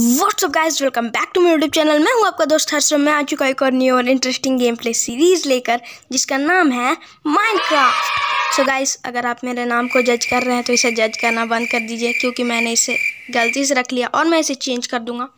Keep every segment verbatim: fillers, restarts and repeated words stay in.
WhatsApp guys, welcome back to मेरे YouTube channel. मैं हूँ आपका दोस्त हर्षम। मैं आ चुका एक और न्यू और इंटरेस्टिंग गेम प्ले सीरीज़ लेकर जिसका नाम है माइनक्राफ्ट। सो गाइज, अगर आप मेरे नाम को जज कर रहे हैं तो इसे जज करना बंद कर दीजिए, क्योंकि मैंने इसे गलती से रख लिया और मैं इसे चेंज कर दूंगा।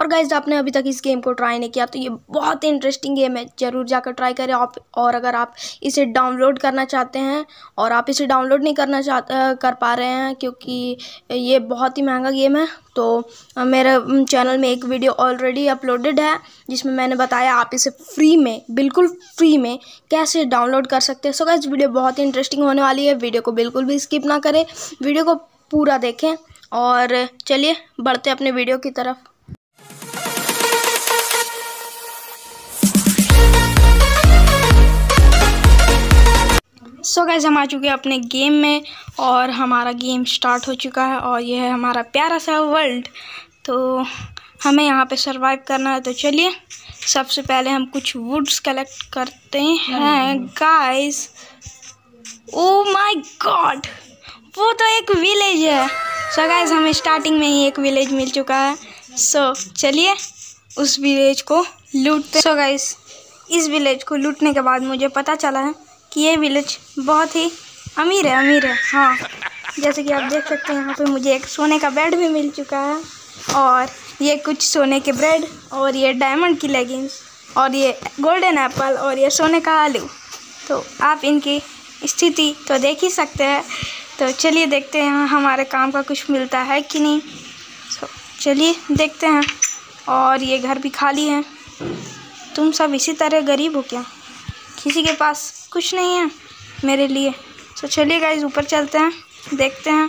और गाइज, आपने अभी तक इस गेम को ट्राई नहीं किया तो ये बहुत ही इंटरेस्टिंग गेम है, ज़रूर जाकर ट्राई करें आप। और अगर आप इसे डाउनलोड करना चाहते हैं और आप इसे डाउनलोड नहीं करना चाह कर पा रहे हैं क्योंकि ये बहुत ही महंगा गेम है, तो मेरे चैनल में एक वीडियो ऑलरेडी अपलोडेड है जिसमें मैंने बताया आप इसे फ्री में, बिल्कुल फ्री में कैसे डाउनलोड कर सकते हैं। सो गाइज, वीडियो बहुत ही इंटरेस्टिंग होने वाली है, वीडियो को बिल्कुल भी स्किप ना करें, वीडियो को पूरा देखें। और चलिए बढ़ते अपने वीडियो की तरफ। सो गाइस, हम आ चुके हैं अपने गेम में और हमारा गेम स्टार्ट हो चुका है और यह है हमारा प्यारा सा वर्ल्ड। तो हमें यहाँ पे सरवाइव करना है, तो चलिए सबसे पहले हम कुछ वुड्स कलेक्ट करते हैं। गाइस, ओ माय गॉड, वो तो एक विलेज है। सो so गाइस, हमें स्टार्टिंग में ही एक विलेज मिल चुका है। सो so, चलिए उस विलेज को लूटते हैं। सो गाइस, इस विलेज को लूटने के बाद मुझे पता चला है कि ये विलेज बहुत ही अमीर है अमीर है हाँ, जैसे कि आप देख सकते हैं यहाँ पे मुझे एक सोने का बेड भी मिल चुका है, और ये कुछ सोने के ब्रेड, और ये डायमंड की लेगिंग्स, और ये गोल्डन एप्पल, और ये सोने का आलू। तो आप इनकी स्थिति तो देख ही सकते हैं। तो चलिए देखते हैं हमारे काम का कुछ मिलता है कि नहीं। सो चलिए देखते हैं। और ये घर भी खाली है। तुम सब इसी तरह गरीब हो क्या? किसी के पास कुछ नहीं है मेरे लिए। सो चलिए गाइस, ऊपर चलते हैं, देखते हैं।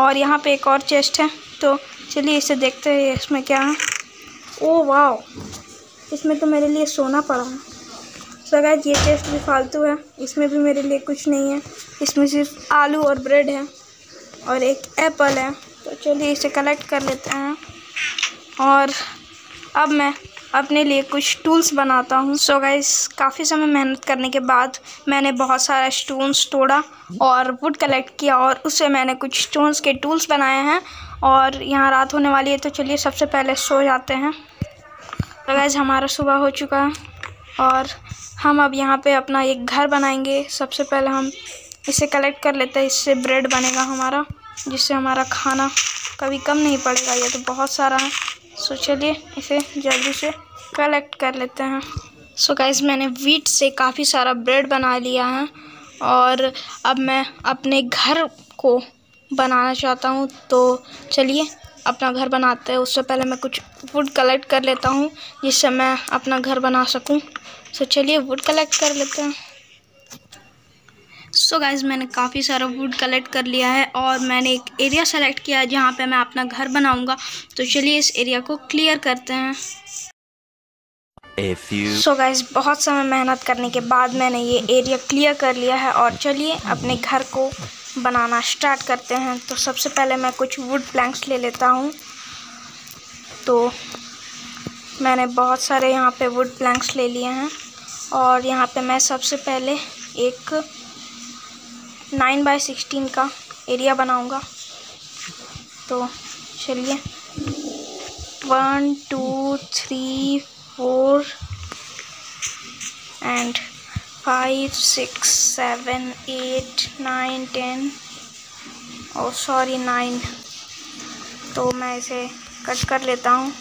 और यहाँ पे एक और चेस्ट है, तो चलिए इसे देखते हैं इसमें क्या है। ओ वाओ, इसमें तो मेरे लिए सोना पड़ा है। सो गाइस, ये चेस्ट भी फालतू है, इसमें भी मेरे लिए कुछ नहीं है, इसमें सिर्फ आलू और ब्रेड है और एक एप्पल है। तो चलिए इसे कलेक्ट कर लेते हैं। और अब मैं अपने लिए कुछ टूल्स बनाता हूँ। सो गाइस, काफ़ी समय मेहनत करने के बाद मैंने बहुत सारा स्टोन्स तोड़ा और वुड कलेक्ट किया, और उससे मैंने कुछ स्टोन्स के टूल्स बनाए हैं। और यहाँ रात होने वाली है, तो चलिए सबसे पहले सो जाते हैं। तो गाइस, हमारा सुबह हो चुका है और हम अब यहाँ पे अपना एक घर बनाएंगे। सबसे पहले हम इसे कलेक्ट कर लेते हैं, इससे ब्रेड बनेगा हमारा, जिससे हमारा खाना कभी कम नहीं पड़ेगा। ये तो बहुत सारा है। सो चलिए इसे जल्दी से कलेक्ट कर लेते हैं। सो गाइस, मैंने व्हीट से काफ़ी सारा ब्रेड बना लिया है, और अब मैं अपने घर को बनाना चाहता हूँ। तो चलिए अपना घर बनाते हैं। उससे पहले मैं कुछ वुड कलेक्ट कर लेता हूँ जिससे मैं अपना घर बना सकूँ। सो चलिए वुड कलेक्ट कर लेते हैं। सो गाइस, मैंने काफ़ी सारा वुड कलेक्ट कर लिया है और मैंने एक एरिया सेलेक्ट किया है जहाँ पे मैं अपना घर बनाऊँगा। तो चलिए इस एरिया को क्लियर करते हैं। सो गाइस, बहुत समय मेहनत करने के बाद मैंने ये एरिया क्लियर कर लिया है, और चलिए अपने घर को बनाना स्टार्ट करते हैं। तो सबसे पहले मैं कुछ वुड प्लैंक्स ले लेता हूँ। तो मैंने बहुत सारे यहाँ पे वुड प्लैंक्स ले लिए हैं, और यहाँ पे मैं सबसे पहले एक नाइन बाई सिक्सटीन का एरिया बनाऊँगा। तो चलिए one two three four and five six seven eight nine ten और सॉरी नाइन। तो मैं इसे कट कर लेता हूँ,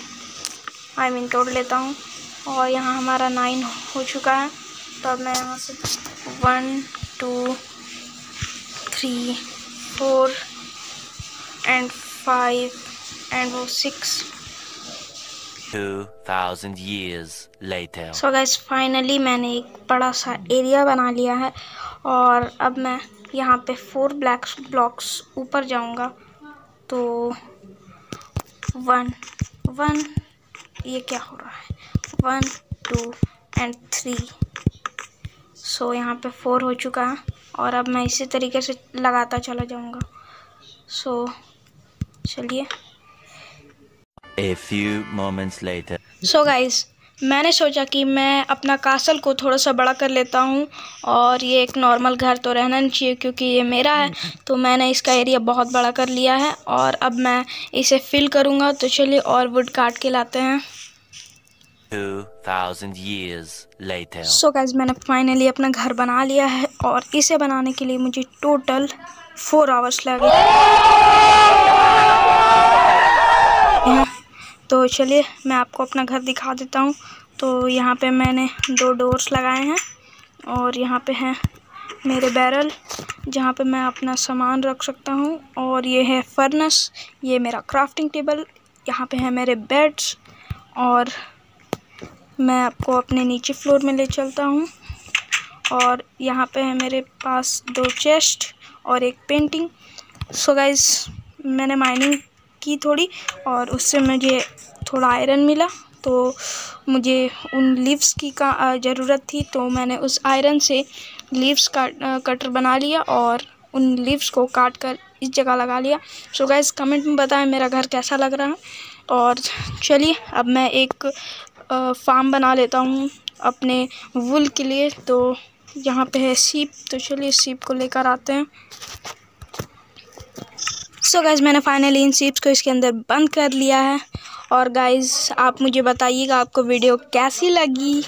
आई मीन तोड़ लेता हूँ। और यहाँ हमारा नाइन हो चुका है। तो अब मैं यहाँ से one two three four and five and वो six. Two thousand years later. So guys, finally मैंने एक बड़ा सा एरिया बना लिया है, और अब मैं यहाँ पे फोर ब्लैक ब्लॉक्स ऊपर जाऊँगा। तो वन वन ये क्या हो रहा है, one two and three. So यहाँ पे फोर हो चुका है, और अब मैं इसी तरीके से लगाता चला जाऊँगा। सो so, चलिए A few moments later. So guys, मैंने सोचा कि मैं अपना कासल को थोड़ा सा बड़ा कर लेता हूँ और ये एक नॉर्मल घर तो रहना नहीं चाहिए क्योंकि ये मेरा है। तो मैंने इसका एरिया बहुत बड़ा कर लिया है और अब मैं इसे फिल करूँगा। तो चलिए और वुड काट के लाते हैं। Two thousand years later. So guys, मैंने फाइनली अपना घर बना लिया है और इसे बनाने के लिए मुझे टोटल फोर आवर्स लगे। तो चलिए मैं आपको अपना घर दिखा देता हूँ। तो यहाँ पे मैंने दो डोर्स लगाए हैं और यहाँ पे हैं मेरे बैरल जहाँ पे मैं अपना सामान रख सकता हूँ, और ये है फर्नेस, ये मेरा क्राफ्टिंग टेबल, यहाँ पे हैं मेरे बेड्स। और मैं आपको अपने नीचे फ्लोर में ले चलता हूँ। और यहाँ पे है मेरे पास दो चेस्ट और एक पेंटिंग। सो गाइस, मैंने माइनिंग की थोड़ी और उससे मुझे थोड़ा आयरन मिला, तो मुझे उन लीव्स की का ज़रूरत थी, तो मैंने उस आयरन से लीव्स का कटर बना लिया और उन लीव्स को काट कर इस जगह लगा लिया। सो गाइस, कमेंट में बताएं मेरा घर कैसा लग रहा है। और चलिए अब मैं एक फार्म बना लेता हूँ अपने वूल के लिए। तो यहाँ पे है सीप, तो चलिए सीप को लेकर आते हैं। सो गाइज़, मैंने फाइनली इन सीप्स को इसके अंदर बंद कर लिया है। और गाइज़, आप मुझे बताइएगा आपको वीडियो कैसी लगी।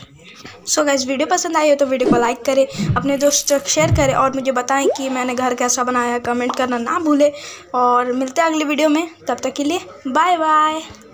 सो गाइज़, वीडियो पसंद आई हो तो वीडियो को लाइक करें, अपने दोस्तों को शेयर करें और मुझे बताएं कि मैंने घर कैसा बनाया। कमेंट करना ना भूलें और मिलते हैं अगली वीडियो में। तब तक के लिए बाय बाय।